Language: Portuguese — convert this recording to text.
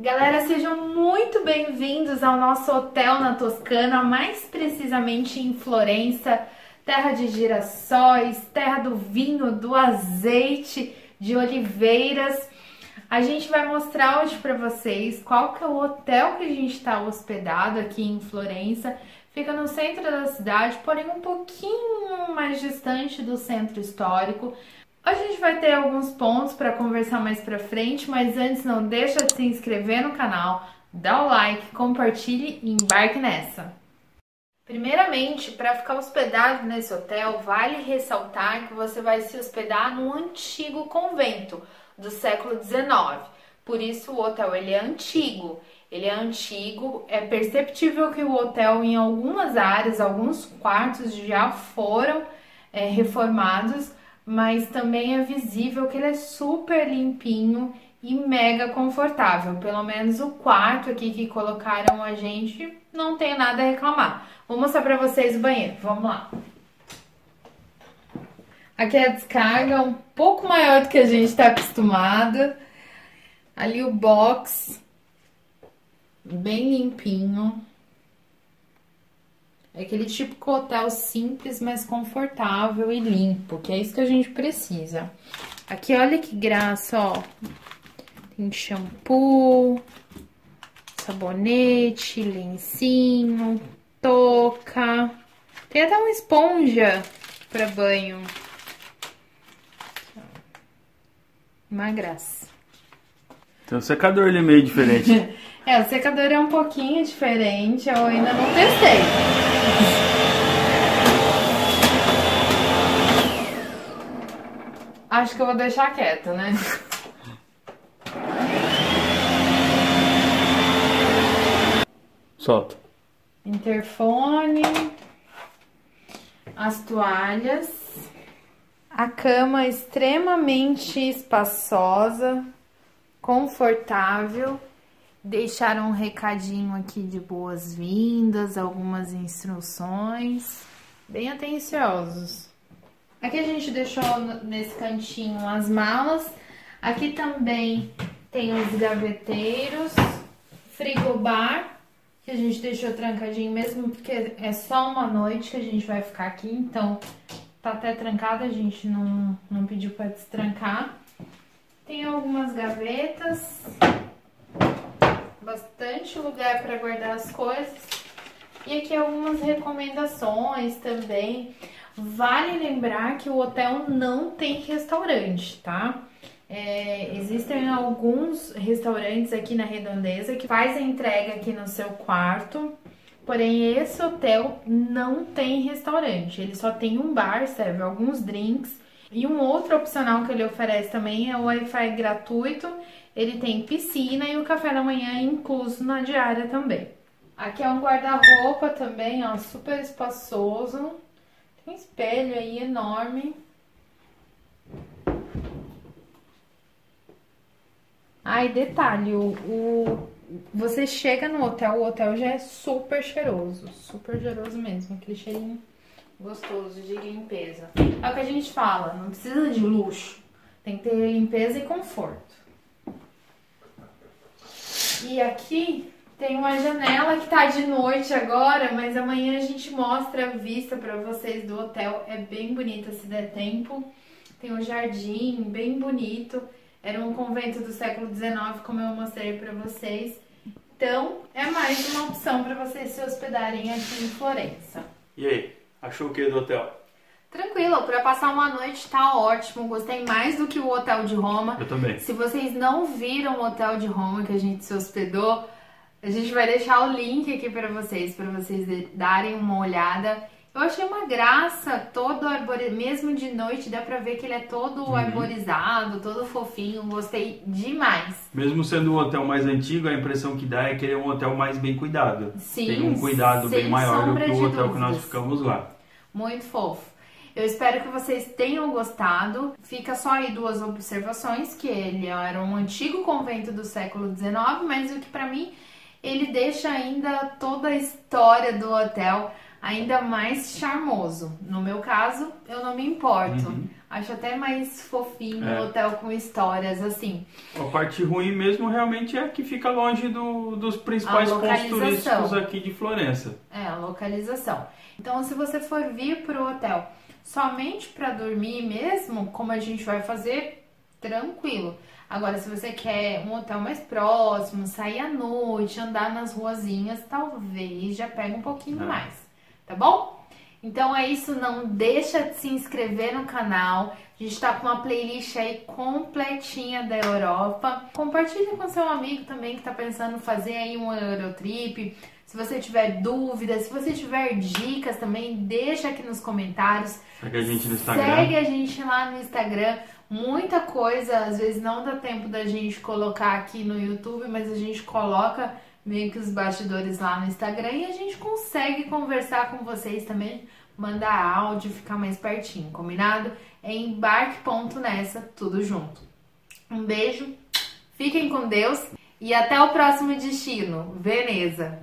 Galera, sejam muito bem-vindos ao nosso hotel na Toscana, mais precisamente em Florença, terra de girassóis, terra do vinho, do azeite, de oliveiras. A gente vai mostrar hoje para vocês qual que é o hotel que a gente está hospedado aqui em Florença. Fica no centro da cidade, porém um pouquinho mais distante do centro histórico. A gente vai ter alguns pontos para conversar mais pra frente, mas antes não deixa de se inscrever no canal, dá o like, compartilhe e embarque nessa! Primeiramente, para ficar hospedado nesse hotel, vale ressaltar que você vai se hospedar num antigo convento do século XIX. Por isso o hotel ele é antigo, é perceptível que o hotel em algumas áreas, alguns quartos já foram reformados, mas também é visível que ele é super limpinho e mega confortável. Pelo menos o quarto aqui que colocaram a gente, não tem nada a reclamar. Vou mostrar pra vocês o banheiro, vamos lá. Aqui a descarga, um pouco maior do que a gente tá acostumado. Ali o box, bem limpinho. É aquele tipo hotel simples, mas confortável e limpo, que é isso que a gente precisa. Aqui, olha que graça, ó. Tem shampoo, sabonete, lencinho, touca. Tem até uma esponja para banho. Uma graça. Tem um secador ali meio diferente. O secador é um pouquinho diferente, eu ainda não testei. Acho que eu vou deixar quieto, né? Solta. Interfone. As toalhas. A cama extremamente espaçosa, confortável. Deixaram um recadinho aqui de boas-vindas, algumas instruções, bem atenciosos. Aqui a gente deixou nesse cantinho as malas, aqui também tem os gaveteiros, frigobar, que a gente deixou trancadinho mesmo, porque é só uma noite que a gente vai ficar aqui, então tá até trancado, a gente não pediu pra destrancar. Tem algumas gavetas, bastante lugar para guardar as coisas. E aqui algumas recomendações também. Vale lembrar que o hotel não tem restaurante, tá? Existem alguns restaurantes aqui na redondeza que fazem entrega aqui no seu quarto. Porém, esse hotel não tem restaurante. Ele só tem um bar, serve alguns drinks. E um outro opcional que ele oferece também é o Wi-Fi gratuito. Ele tem piscina e o café da manhã incluso na diária também. Aqui é um guarda-roupa também, ó, super espaçoso. Tem um espelho aí enorme. Ai, detalhe, você chega no hotel, o hotel já é super cheiroso mesmo, aquele cheirinho gostoso de limpeza. É o que a gente fala, não precisa de luxo, tem que ter limpeza e conforto. E aqui tem uma janela que tá de noite agora, mas amanhã a gente mostra a vista pra vocês do hotel. É bem bonita, se der tempo. Tem um jardim bem bonito. Era um convento do século XIX, como eu mostrei pra vocês. Então, é mais uma opção pra vocês se hospedarem aqui em Florença. E aí? Achou o que do hotel? Tranquilo, para passar uma noite tá ótimo. Gostei mais do que o hotel de Roma. Eu também. Se vocês não viram o hotel de Roma que a gente se hospedou, a gente vai deixar o link aqui para vocês darem uma olhada. Eu achei uma graça, todo arborizado, mesmo de noite dá pra ver que ele é todo arborizado, todo fofinho, gostei demais. Mesmo sendo um hotel mais antigo, a impressão que dá é que ele é um hotel mais bem cuidado. Sim, tem um cuidado bem maior do que o hotel que nós ficamos lá. Muito fofo. Eu espero que vocês tenham gostado. Fica só aí duas observações, que ele era um antigo convento do século XIX, mas o que pra mim, ele deixa ainda toda a história do hotel ainda mais charmoso. No meu caso, eu não me importo. Acho até mais fofinho um hotel com histórias, assim. A parte ruim mesmo realmente é que fica longe dos principais pontos turísticos aqui de Florença. É, a localização. Então, se você for vir para o hotel somente para dormir mesmo, como a gente vai fazer, tranquilo. Agora, se você quer um hotel mais próximo, sair à noite, andar nas ruazinhas, talvez já pegue um pouquinho mais, tá bom? Então é isso, não deixa de se inscrever no canal, a gente tá com uma playlist aí completinha da Europa. Compartilha com seu amigo também que tá pensando fazer aí um Eurotrip. Se você tiver dúvidas, se você tiver dicas também, deixa aqui nos comentários. Segue a gente no Instagram. Segue a gente lá no Instagram. Muita coisa, às vezes não dá tempo da gente colocar aqui no YouTube, mas a gente coloca meio que os bastidores lá no Instagram e a gente consegue conversar com vocês também, mandar áudio, ficar mais pertinho, combinado? É embarque.nessa, tudo junto. Um beijo, fiquem com Deus e até o próximo destino, Veneza.